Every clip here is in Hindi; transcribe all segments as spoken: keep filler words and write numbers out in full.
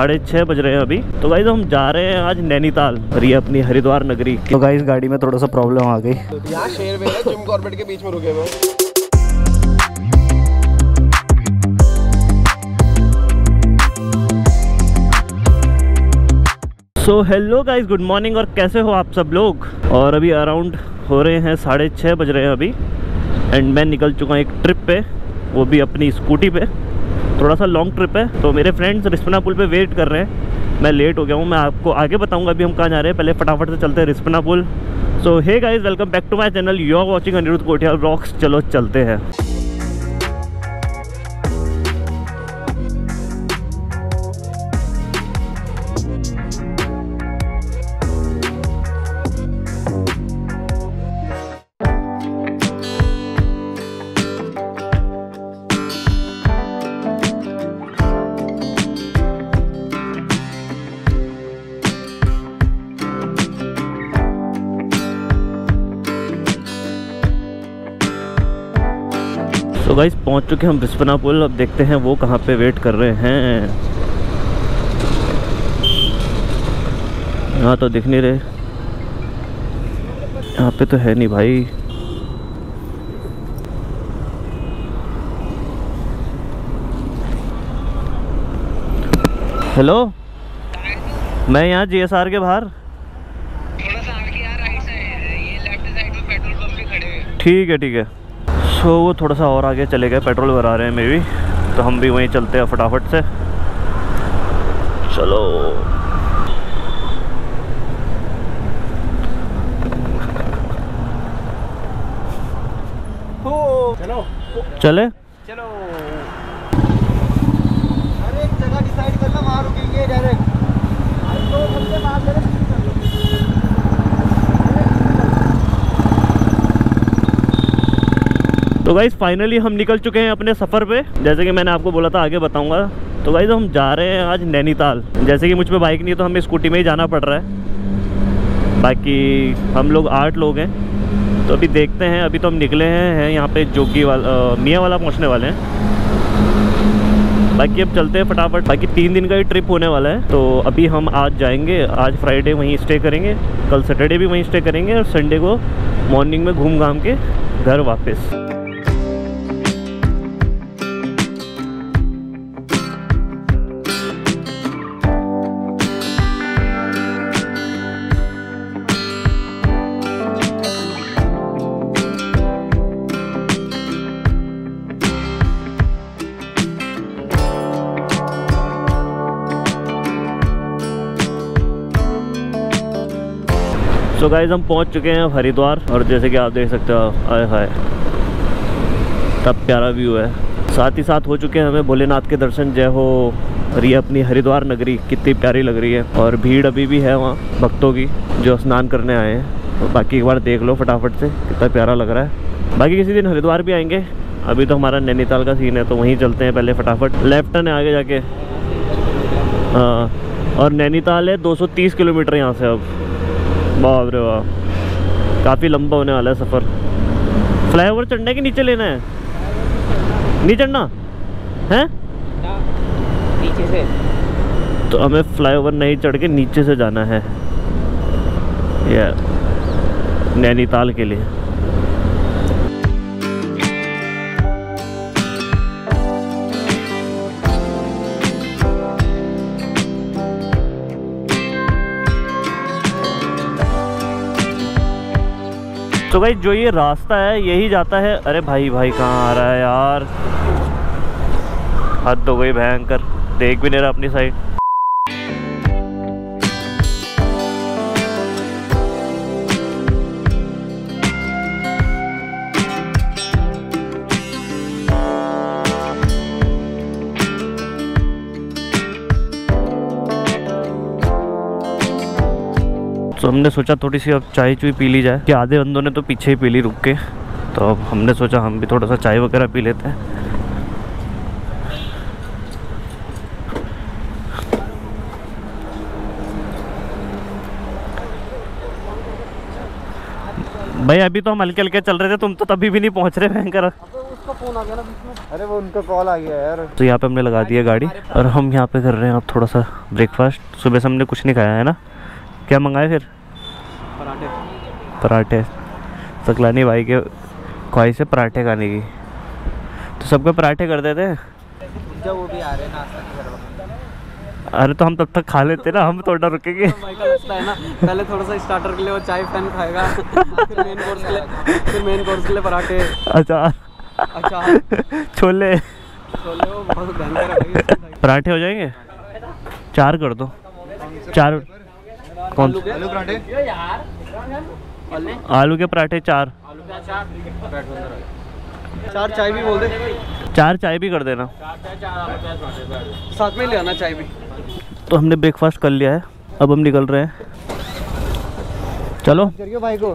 साढ़े छः बज रहे हैं अभी। तो गाइज हम जा रहे हैं आज नैनीताल और ये अपनी हरिद्वार नगरी। तो गाइज गाड़ी में थोड़ा सा प्रॉब्लम आ गई, तो यहाँ शहर में है, जिम कॉर्बेट के बीच में रुके हुए हैं। So hello guys, good morning और कैसे हो आप सब लोग। और अभी अराउंड हो रहे हैं साढ़े छः बज रहे हैं अभी एंड मैं निकल चुका हूँ एक ट्रिप पे, वो भी अपनी स्कूटी पे। थोड़ा सा लॉन्ग ट्रिप है, तो मेरे फ्रेंड्स रिस्पना पुल पे वेट कर रहे हैं। मैं लेट हो गया हूँ, मैं आपको आगे बताऊँगा अभी हम कहाँ जा रहे हैं। पहले फटाफट से चलते हैं रिस्पना पुल। So hey guys, welcome back to my channel, you are watching Anirudh Kothiyal vlogs. चलो चलते हैं। तो गाइस पहुंच चुके हम रिस्पना पुल। अब देखते हैं वो कहाँ पे वेट कर रहे हैं। यहाँ तो दिख नहीं रहे, यहाँ पे तो है नहीं भाई। हेलो, मैं यहाँ जीएसआर के बाहर थोड़ा सा आगे, यहाँ राइट साइड, ये लेफ्ट साइड में पेट्रोल पंप पे खड़े हैं। ठीक है ठीक है। तो so, वो थोड़ा सा और आगे चले गए, पेट्रोल भरा रहे हैं मे बी, तो हम भी वहीं चलते हैं फटाफट से। चलो चलो चले चलो। अरे एक जगह डिसाइड करना, वहाँ रुकेंगे डायरेक्ट। दो घंटे बाद डायरेक्ट तो गाइज फाइनली हम निकल चुके हैं अपने सफ़र पे। जैसे कि मैंने आपको बोला था आगे बताऊंगा। तो गाइज हम जा रहे हैं आज नैनीताल। जैसे कि मुझ पे बाइक नहीं है तो हमें स्कूटी में ही जाना पड़ रहा है। बाकी हम लोग आठ लोग हैं, तो अभी देखते हैं। अभी तो हम निकले हैं, हैं यहाँ पे जोगी वाला मियाँ वाला पहुँचने वाले हैं। बाकी अब चलते हैं फटाफट। बाकी तीन दिन का ही ट्रिप होने वाला है, तो अभी हम आज जाएँगे। आज फ्राइडे वहीं स्टे करेंगे, कल सैटरडे भी वहीं स्टे करेंगे और संडे को मॉर्निंग में घूम घाम के घर वापस। तो गाइज हम पहुंच चुके हैं हरिद्वार और जैसे कि आप देख सकते हो, आय हाय तब प्यारा व्यू है। साथ ही साथ हो चुके हैं हमें भोलेनाथ के दर्शन। जय हो। और ये अपनी हरिद्वार नगरी कितनी प्यारी लग रही है और भीड़ अभी भी है वहाँ भक्तों की जो स्नान करने आए हैं। तो बाकी एक बार देख लो फटाफट से, कितना प्यारा लग रहा है। बाकी किसी दिन हरिद्वार भी आएंगे। अभी तो हमारा नैनीताल का सीन है, तो वहीं चलते हैं पहले फटाफट। लेफ्ट टर्न है आगे जाके, हाँ। और नैनीताल है दो सौ तीस किलोमीटर यहाँ से। अब बाप रे वाह, काफ़ी लंबा होने वाला है सफ़र। फ्लाईओवर चढ़ना है कि नीचे लेना है? नहीं चढ़ना है नीचे से, तो हमें फ्लाईओवर नहीं चढ़ के नीचे से जाना है यार नैनीताल के लिए। तो भाई जो ये रास्ता है यही जाता है। अरे भाई भाई कहाँ आ रहा है यार, हद हो गई भयंकर, देख भी नहीं रहा अपनी साइड। तो हमने सोचा थोड़ी सी अब चाय चुई पी ली जाए, कि आधे बंदों ने तो पीछे ही पी ली रुक के। तो अब हमने सोचा हम भी थोड़ा सा चाय वगैरह पी लेते हैं। भाई अभी तो हम हल्के हल्के चल रहे थे, तुम तो तभी भी नहीं पहुंच रहे भयंकर। उसका फोन आ गया ना बीच में, अरे वो उनका कॉल आ गया यार। तो यहाँ पे हमने लगा दिया गाड़ी और हम यहाँ पे कर रहे हैं आप थोड़ा सा ब्रेकफास्ट। सुबह से हमने कुछ नहीं खाया है ना। क्या मंगाया फिर? पराठे। पराठे सकलानी भाई के ख्वाहिश है पराठे खाने की, तो सबके पराठे कर देते हैं। वो भी आ रहे हैं नाश्ता। अरे तो हम तब तक खा लेते ना, हम थोड़ा रुकेंगे। लगता है ना, पहले थोड़ा सा स्टार्टर के लिए वो चाय पैन खाएगा, फिर मेन कोर्स के लिए फिर मेन कोर्स के लिए पराठे, अचार, अचार, छोले, छोले वो बहुत भयंकर है। पराठे हो जाएंगे? चार कर दो। चार कौन? आलू पराठे, आलू के पराठे चार, चार चाय भी बोल दे। चार चाय भी कर देना, साथ में ले आना चाय भी। तो हमने ब्रेकफास्ट कर लिया है, अब हम निकल रहे हैं। चलो करियो भाई को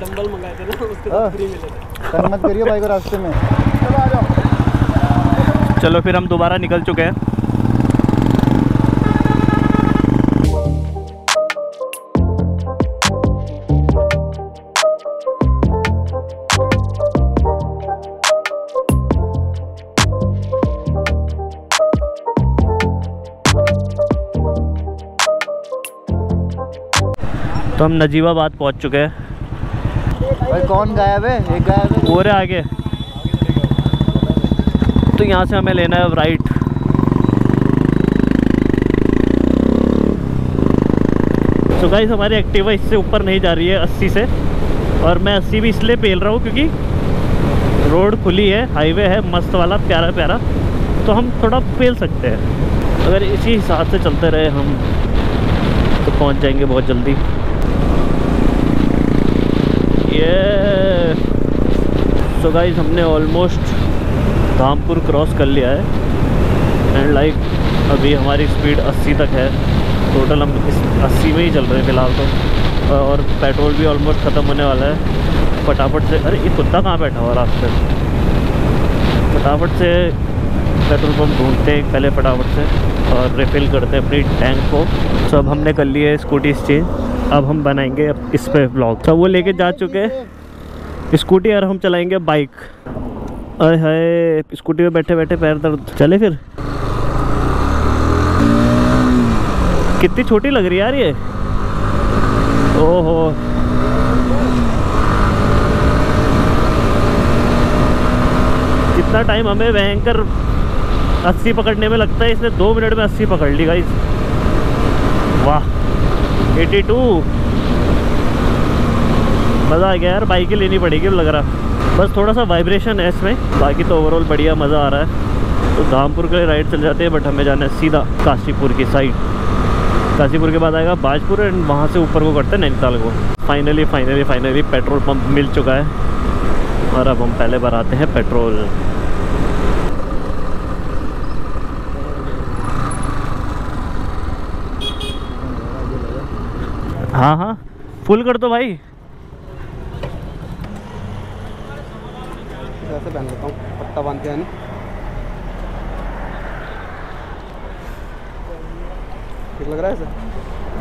डंबल मंगाए थे ना, उसके फ्री मिले। मत करियो भाई को रास्ते में। चलो आ जाओ। चलो फिर हम दोबारा निकल चुके हैं। तो हम नजीबाबाद पहुंच चुके हैं। भाई कौन गायब है? एक गायब है वो रे आगे। तो यहाँ से हमें लेना है राइट। तो गाइस हमारी एक्टिवा इससे ऊपर नहीं जा रही है अस्सी से, और मैं अस्सी भी इसलिए पेल रहा हूँ क्योंकि रोड खुली है, हाईवे है मस्त वाला प्यारा प्यारा, तो हम थोड़ा पेल सकते हैं। अगर इसी हिसाब से चलते रहे हम तो पहुँच जाएंगे बहुत जल्दी। सो गाइस हमने ऑलमोस्ट धामपुर क्रॉस कर लिया है एंड लाइक like, अभी हमारी स्पीड अस्सी तक है टोटल। हम इस अस्सी में ही चल रहे हैं फिलहाल तो, और पेट्रोल भी ऑलमोस्ट ख़त्म होने वाला है। फटाफट से, अरे ये कुत्ता कहाँ बैठा हुआ रास्ते में? फटाफट से पेट्रोल पम्प ढूंढते हैं पहले, फटाफट से, और रिफिल करते हैं अपनी टैंक को। सो so, अब हमने कर लिए है स्कूटी एक्सचेंज। अब हम बनाएंगे इस पे ब्लॉग। तो वो लेके जा चुके हैं स्कूटी और हम चलाएंगे बाइक। अरे हाय, स्कूटी पे बैठे बैठे पैर दर्द। चले फिर। कितनी छोटी लग रही है यार ये। ओहो कितना टाइम हमें भयंकर अस्सी पकड़ने में लगता है, इसने दो मिनट में अस्सी पकड़ ली गाइस। वाह बयासी। मज़ा आ गया यार, बाइक ही लेनी पड़ेगी लग रहा। बस थोड़ा सा वाइब्रेशन है इसमें, बाकी तो ओवरऑल बढ़िया मज़ा आ रहा है। तो धामपुर के लिए राइट चल जाते हैं, बट हमें जाना है सीधा काशीपुर की साइड। काशीपुर के बाद आएगा बाजपुर एंड वहाँ से ऊपर को करते हैं नैनीताल को। Finally finally finally petrol pump मिल चुका है और अब हम पहले भराते हैं पेट्रोल। हाँ हाँ फुल कर दो भाई। ऐसे पहन लेता हूँ, पत्ता बांधते हैं ना। ठीक लग रहा है ऐसे?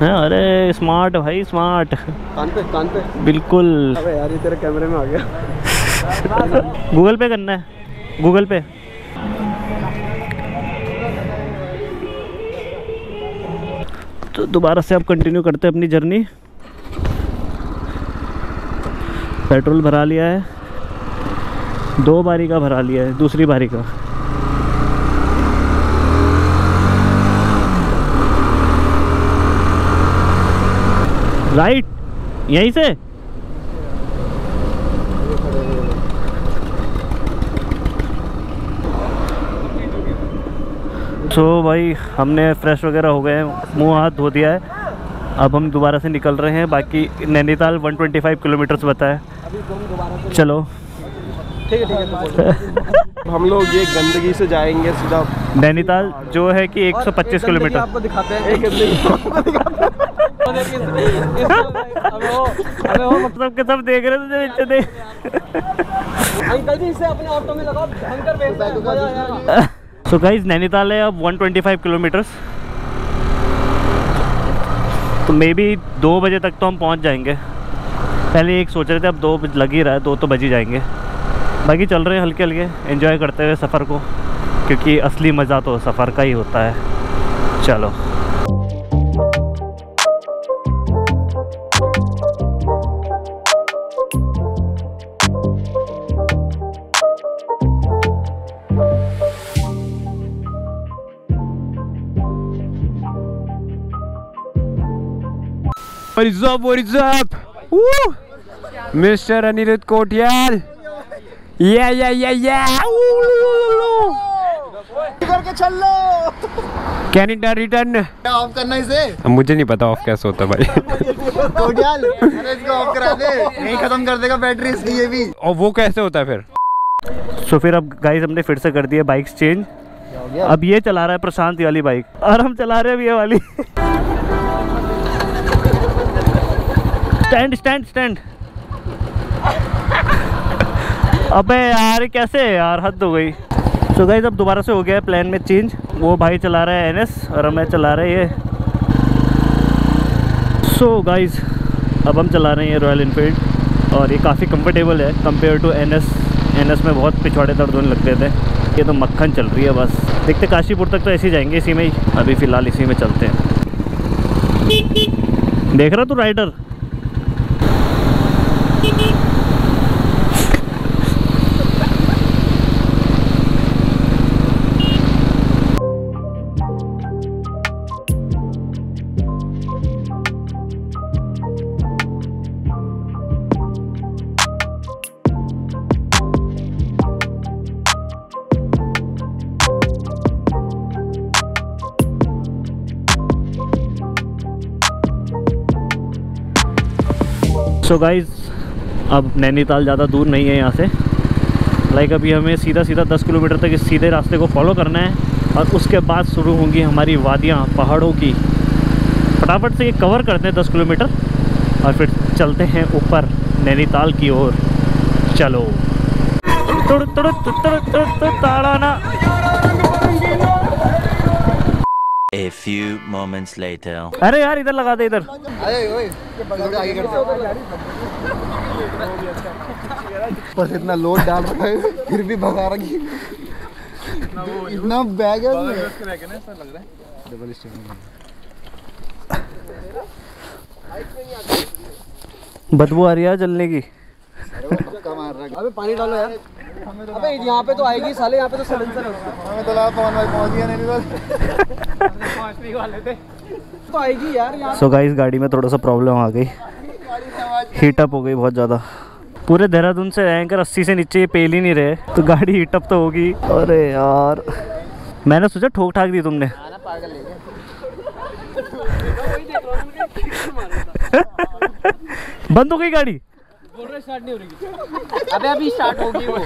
हाँ, अरे स्मार्ट भाई स्मार्ट। कान पे कान पे बिल्कुल। अबे यार ये तेरे कैमरे में आ गया। गूगल पे करना है, गूगल पे। तो दोबारा से आप कंटिन्यू करते हैं अपनी जर्नी। पेट्रोल भरा लिया है, दो बारी का भरा लिया है, दूसरी बारी का। राइट यहीं से। सो so, भाई हमने फ्रेश वगैरह हो गए हैं, मुंह हाथ धो दिया है। अब हम दोबारा से निकल रहे हैं, बाकी नैनीताल एक सौ पच्चीस किलोमीटर्स बताया। चलो ठीक है ठीक है। हम लोग ये गंदगी से जाएंगे सीधा नैनीताल, जो है कि एक सौ पच्चीस किलोमीटर। आपको दिखाते हैं सबके सब देख रहे थे। अंकल जी इसे अपने ऑटो में लगाओ। तो गाइज नैनीताल है अब एक सौ पच्चीस किलोमीटर्स, तो मे बी दो बजे तक तो हम पहुंच जाएंगे। पहले एक सोच रहे थे, अब दो लग ही रहा है, दो तो बज ही जाएंगे। बाकी चल रहे हल्के हल्के एंजॉय करते हुए सफ़र को, क्योंकि असली मज़ा तो सफ़र का ही होता है। चलो मिस्टर अनिरुद्ध कोठियाल, या या या या करके चल लो। कैन इट रिटर्न ऑफ करना इसे? मुझे नहीं पता ऑफ कैसे होता भाई। कोठियाल अरे इसको ऑफ करा दे, नहीं खत्म कर देगा बैटरी इसकी ये भी। और वो कैसे होता है फिर? सो so, फिर अब गाइस हमने फिर से कर दिया बाइक चेंज। अब ये चला रहा है प्रशांत वाली बाइक और हम चला रहे हैं ये वाली। Stand stand stand. अबे यार कैसे यार, हद हो गई। सो गाइस अब दोबारा से हो गया है प्लान में चेंज। वो भाई चला रहा है एन एस और मैं चला रहे ये। सो गाइस अब हम चला रहे हैं रॉयल इनफील्ड और ये काफ़ी कंफर्टेबल है compare to N S. N S में बहुत पिछवाड़े दर्द होने लगते थे, ये तो मक्खन चल रही है बस। देखते काशीपुर तक तो ऐसे ही जाएंगे इसी में ही, अभी फ़िलहाल इसी में चलते हैं। देख रहा तू राइडर? सो गाइज़ अब नैनीताल ज़्यादा दूर नहीं है यहाँ से। लाइक अभी हमें सीधा सीधा दस किलोमीटर तक इस सीधे रास्ते को फॉलो करना है और उसके बाद शुरू होंगी हमारी वादियाँ पहाड़ों की। फटाफट से ये कवर करते हैं दस किलोमीटर और फिर चलते हैं ऊपर नैनीताल की ओर। चलो तुड़ तुड़ तुड़ तुड़ तुड़ तुड़ ताड़ाना। A few moments later. अरे यार इधर लगा दे, इधर। बस इतना लोड डाल रहा है फिर भी भगा रही। इतना बैग है लग रहा है। बदबू आ रही है जलने की। अबे पानी डालो यार। अबे यहाँ पे तो आएगी साले, यहाँ पे तो सलेंसर है। तो पहुंच गया नहीं वाले थे तो आएगी यार। सो गाइस गाड़ी में थोड़ा सा प्रॉब्लम आ गई, हीटअप हो गई बहुत ज़्यादा। पूरे देहरादून से रहकर अस्सी से नीचे पेल ही नहीं रहे तो गाड़ी हीटअप तो होगी। अरे यार मैंने सोचा ठोक ठाक दी तुमने। बंद हो गई गाड़ी, स्टार्ट नहीं हो रही। अबे अभी स्टार्ट होगी वो।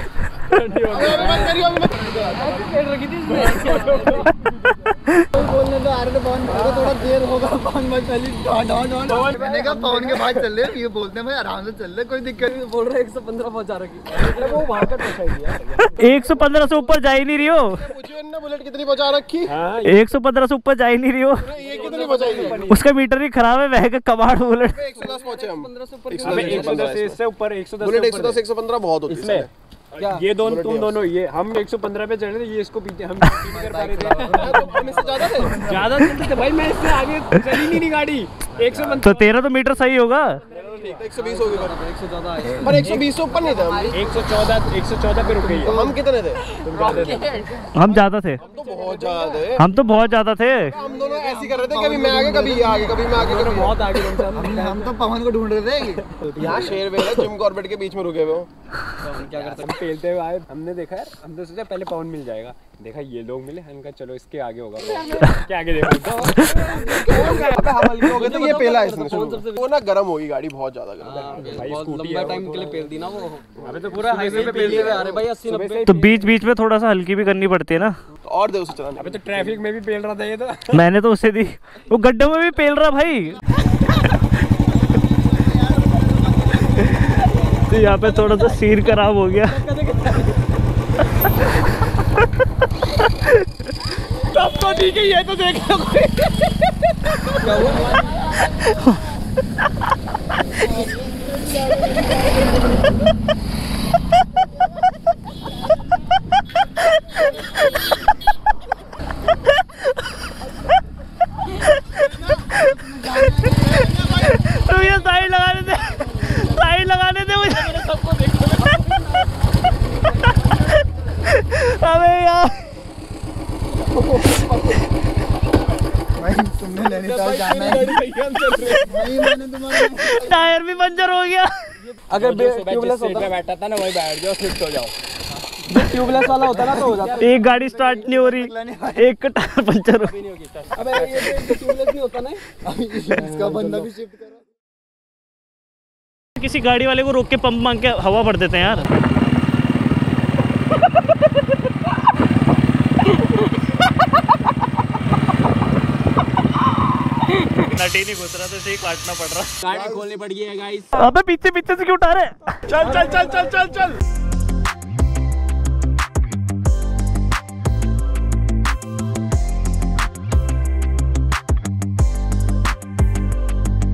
बोलने तो आ रहे थे थोड़ा देर होगा, मैंने कहा पवन के बाद चल रहे, ये बोलते हैं आराम से चल रहे कोई दिक्कत नहीं। बोल रहे एक सौ पंद्रह पहुँचा रखी, वो वहाँ तक एक सौ पंद्रह से ऊपर जा ही नहीं रही हो। बुलेट कितनी पहुँचा रखी? एक सौ पंद्रह से ऊपर जा ही नहीं रही हो। ये कितनी पहुँचाएगी? उसका मीटर ही खराब है वह कबाड़। बुलेट एक सौ दस पहुँचे हम, एक सौ दस से ऊपर। एक सौ दस एक सौ दस एक सौ पंद्रह बहुत होती है ये दोनों। तुम दोनों ये हम एक सौ पंद्रह पे चढ़ रहे थे, ये इसको पीछे हम कर पा रहे थे। ज़्यादा ज़्यादा चलते थे भाई, मैं इससे आगे चली नहीं नहीं गाड़ी। एक सौ पंद्रह तो तेरा तो मीटर सही होगा। एक सौ बीस हो गया एक सौ ज़्यादा है, पर एक सौ बीस से ऊपर नहीं था। एक सौ चौदह एक सौ चौदह पे रुक गई। हम कितने थे? हम ज़्यादा थे, हम तो बहुत ज़्यादा थे। हम तो बहुत ज़्यादा थे हम दोनों ऐसे कर रहे थे, कभी मैं आगे कभी आगे कभी मैं आगे बहुत आगे। हम तो पवन को ढूंढ रहे थे यहाँ। शेर वेल है जिम कॉर्बेट के बीच में रुके हुए हो, क्या कर सकते। खेलते हुए आए, हमने देखा यार, हमने सोचा पहले पवन मिल जाएगा, देखा ये लोग मिले, हम कहा चलो इसके आगे होगा। क्या आगे देखो तो ये पेला है इसने। वो ना गर्म होगी गाड़ी, बहुत ज्यादा गर्म भाई। लंबा टाइम के लिए पेल दी ना वो। अबे तो पूरा हाईवे पे पेल रहे हैं भाई अस्सी नब्बे, तो बीच बीच में थोड़ा सा हल्की भी करनी पड़ती है ना। और देर से चलाना। अबे तो ट्रैफिक में भी पेल रहा था ये तो। मैंने तो उसे दी, वो गड्ढों में भी पेल रहा भाई। यहाँ पे थोड़ा सा सीर खराब हो गया। तब तो ठीक है, ये तो देख लो। तो ये साइड लगाने थे, साइड लगाने थे मुझे। अबे यार भाई तुमने नैनीताल जाना है। नहीं मैंने तुम्हारा टायर भी पंचर हो गया। अगर ट्यूबलेस होता बैठा था ना वही बैठ जाओ, स्लिप हो जाओ। ट्यूबलेस वाला होता ना तो हो जाता। एक गाड़ी स्टार्ट नहीं हो रही, एक का टायर पंचर हो गया। अबे ये ट्यूबलेस भी होता ना, इसका बंदा भी शिफ्ट करो। किसी गाड़ी वाले को रोक के पंप मांग के हवा भर देते हैं यार। नटी नहीं घुस रहा तो इसे ही काटना पड़ रहा, गाड़ी खोलनी पड़ गई है गाइस। अबे पीछे पीछे से क्यों उठा रहे? चल चल चल चल चल चल।